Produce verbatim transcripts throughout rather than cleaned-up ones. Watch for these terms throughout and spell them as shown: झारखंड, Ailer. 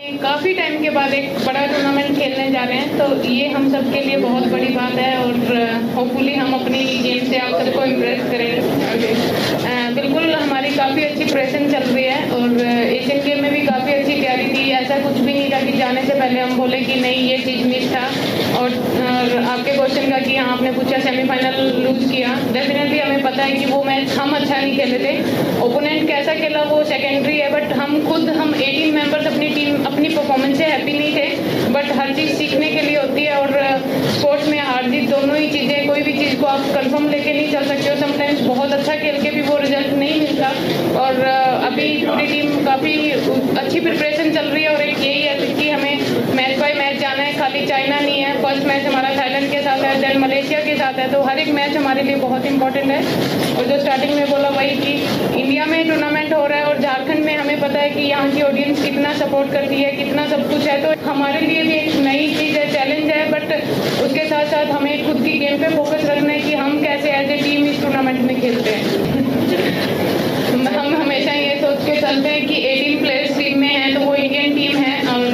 काफ़ी टाइम के बाद एक बड़ा टूर्नामेंट खेलने जा रहे हैं, तो ये हम सब के लिए बहुत बड़ी बात है और होपफुली हम अपनी गेम से आप सबको इम्प्रेस करेंगे। बिल्कुल हमारी काफ़ी अच्छी प्रेशन चल रही है और एशियन गेम में भी काफ़ी अच्छी तैयारी थी। ऐसा कुछ भी नहीं था कि जाने से पहले हम बोले कि नहीं ये चीज़ मिस था। और, और आपके क्वेश्चन का कि हाँ आपने पूछा सेमीफाइनल लूज किया, डेफिनेटली हमें पता है कि वो मैच हम अच्छा नहीं खेले थे। ओपोनेंट कैसा खेला वो सेकेंडरी है, बट हम खुद हम एटीन मेम्बर्स अपनी टीम अपनी परफॉर्मेंस से हैप्पी नहीं थे। बट हर चीज़ सीखने के लिए होती है और स्पोर्ट्स में हार जीत दोनों ही चीज़ें, कोई भी चीज़ को आप कंफर्म लेके नहीं चल सकते हो। समटाइम्स बहुत अच्छा खेल के भी वो रिजल्ट नहीं मिलता और अभी पूरी टीम काफ़ी अच्छी प्रिपरेशन चल रही है और एक यही है कि हमें मैच बाय मैच जाना है। खाली चाइना नहीं है, फर्स्ट मैच हमारा थाईलैंड के साथ है, देन मलेशिया के साथ है, तो हर एक मैच हमारे लिए बहुत इंपॉर्टेंट है। और जो स्टार्टिंग में बोला वही कि इंडिया में टूर्नामेंट हो रहा है और झारखंड में हमें पता है कि यहाँ की ऑडियंस कितना सपोर्ट करती है, कितना सब कुछ है, तो हमारे लिए भी एक नई चीज़ है, चैलेंज है। बट उसके साथ साथ हमें खुद की गेम पे फोकस रखना है कि हम कैसे एज ए टीम इस टूर्नामेंट में खेलते हैं। हम हमेशा ये सोच के चलते हैं कि एटीन प्लेयर्स टीम में हैं तो वो इंडियन टीम है। और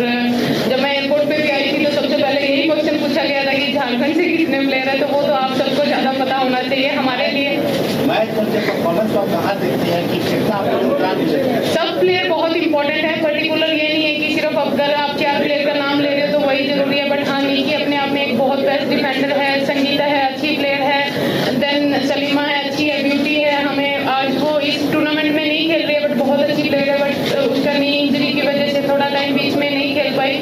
जब मैं एयरपोर्ट पे भी आई थी तो सबसे पहले यही क्वेश्चन पूछा गया था कि झारखंड से कितने प्लेयर हैं, तो वो तो आप सबको ज़्यादा पता होना चाहिए। हमारे लिए सब प्लेयर बहुत इंपॉर्टेंट है, पर्टिकुलर ये नहीं है कि सिर्फ अगर आप चार प्लेयर का नाम ले रहे हो तो वही जरूरी है। बट हाँ नीकी अपने आप में एक बहुत बेस्ट डिफेंडर है, संगीता है अच्छी प्लेयर है, देन सलीमा है अच्छी है, ब्यूटी है। हमें आज वो इस टूर्नामेंट में नहीं खेल रही है बट बहुत अच्छी प्लेयर है, बट उसका नी इंजरी की वजह से थोड़ा टाइम बीच में नहीं खेल पाई।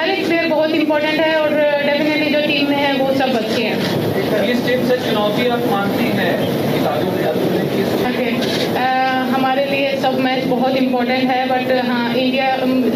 हर एक प्लेयर बहुत इंपॉर्टेंट है और डेफिनेटली जो टीम में है वो सब अच्छे हैं। इस टीम से चुनौती आप मानती हैं? हमारे लिए सब मैच बहुत इंपॉर्टेंट है, बट हाँ इंडिया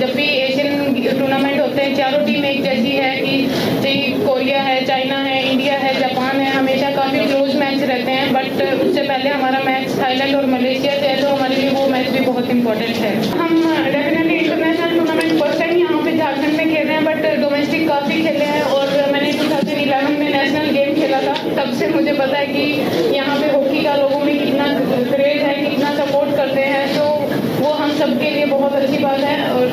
जब भी एशियन टूर्नामेंट होते हैं चारों टीम एक जैसी है कि चाहे कोरिया है, चाइना है, इंडिया है, जापान है, हमेशा काफ़ी क्लोज मैच रहते हैं। बट उससे पहले हमारा मैच थाईलैंड और मलेशिया से है, तो हमारे लिए वो मैच भी बहुत इंपॉर्टेंट है। हम definitely international tournament first time यहाँ पे झारखंड में खेल रहे हैं, बट डोमेस्टिक काफ़ी खेले हैं और मैंने टू थाउजेंड इलेवन में नेशनल गेम खेला था, तब से मुझे पता है कि यहाँ पर हॉकी का लोगों में कितना क्रेज है, कितना सपोर्ट करते हैं, तो वो हम सब के लिए बहुत अच्छी बात है। और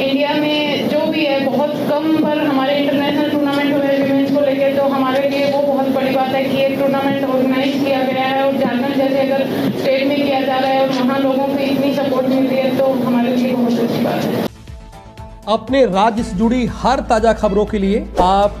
इंडिया में जो भी है बहुत कम पर हमारे इंटरनेशनल टूर्नामेंट हुए विमेंस को लेकर, तो हमारे लिए वो बहुत बड़ी बात है कि ये टूर्नामेंट ऑर्गेनाइज किया गया है और झारखंड जैसे अगर स्टेट में किया जा रहा है और वहाँ लोगों को इतनी सपोर्ट मिल रही है, तो हमारे लिए बहुत अच्छी बात है। अपने राज्य से जुड़ी हर ताज़ा खबरों के लिए आप